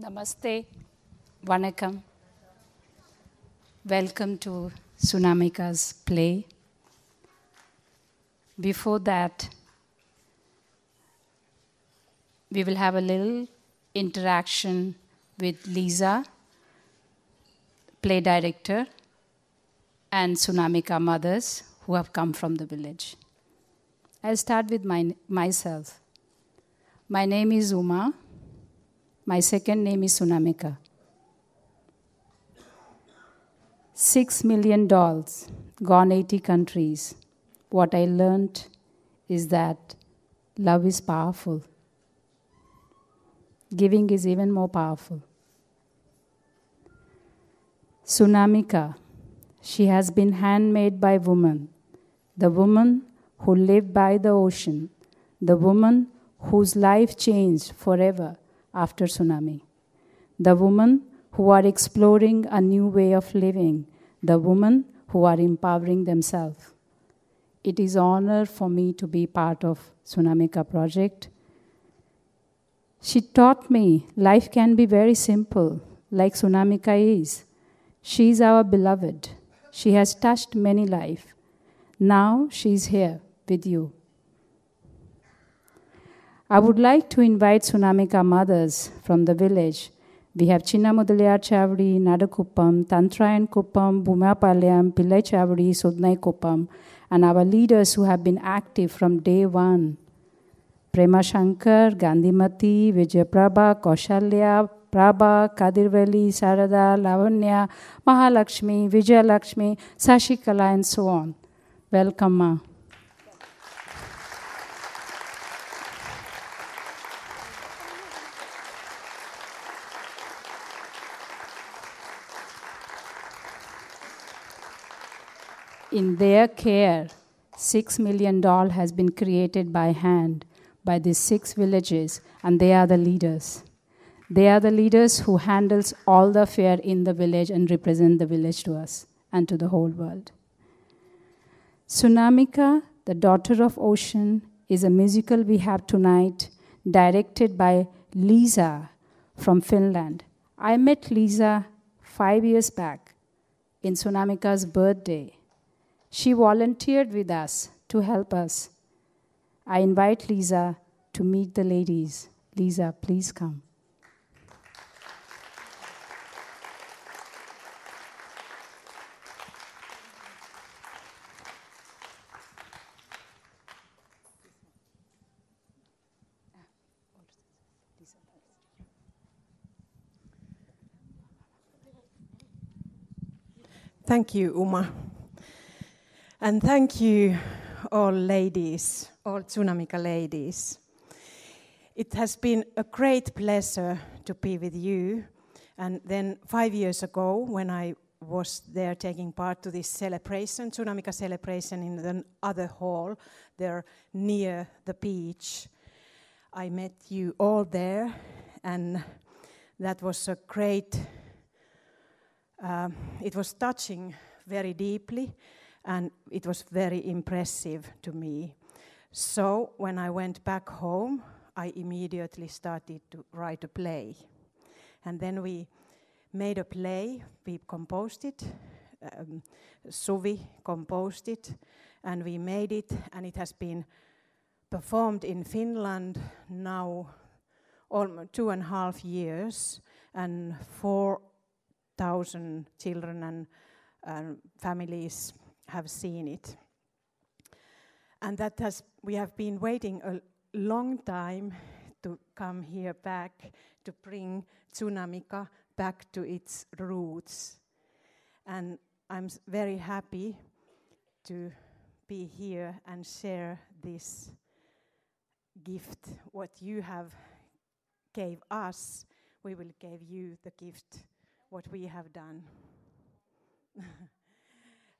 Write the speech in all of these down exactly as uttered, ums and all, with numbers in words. Namaste, Vanakkam. Welcome to Tsunamika's play. Before that, we will have a little interaction with Liisa, play director, and Tsunamika mothers who have come from the village. I'll start with my, myself. My name is Uma. My second name is Tsunamika. Six million dolls, gone eighty countries. What I learned is that love is powerful. Giving is even more powerful. Tsunamika, she has been handmade by women. The woman who lived by the ocean. The woman whose life changed forever after tsunami. The women who are exploring a new way of living. The women who are empowering themselves. It is an honor for me to be part of Tsunamika project. She taught me life can be very simple, like Tsunamika is. She is our beloved. She has touched many lives. Now she is here with you. I would like to invite Tsunamika mothers from the village. We have Chinnamudaliyar Chavadi, Nada Kuppam, Tantrayan Kuppam, Bhumya Palyam, Pillai Chavadi, Sudnai Kuppam, and our leaders who have been active from day one. Prema Shankar, Gandhi Mati, Vijay Prabha, Kaushalya, Prabha, Kadirveli, Sarada, Lavanya, Mahalakshmi, Vijayalakshmi, Sashikala, and so on. Welcome, Ma. In their care, six million doll has been created by hand by these six villages, and they are the leaders. They are the leaders who handles all the fair in the village and represent the village to us and to the whole world. Tsunamika, the daughter of ocean, is a musical we have tonight, directed by Liisa from Finland. I met Liisa five years back in Tsunamika's birthday. She volunteered with us to help us. I invite Liisa to meet the ladies. Liisa, please come. Thank you, Uma. And thank you, all ladies, all Tsunamika ladies. It has been a great pleasure to be with you. And then five years ago, when I was there taking part to this celebration, Tsunamika celebration in the other hall, there near the beach, I met you all there. And that was a great, uh, it was touching very deeply. And it was very impressive to me. So when I went back home, I immediately started to write a play. And then we made a play, we composed it, um, Suvi composed it, and we made it, and it has been performed in Finland now almost two and a half years, and four thousand children and uh, families have seen it. And that has, we have been waiting a long time to come here back to bring Tsunamika back to its roots. And I'm very happy to be here and share this gift, what you have gave us. We will give you the gift, what we have done.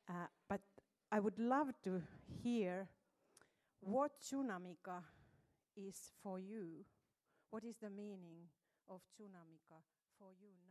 Uh, but I would love to hear what Tsunamika is for you. What is the meaning of Tsunamika for you?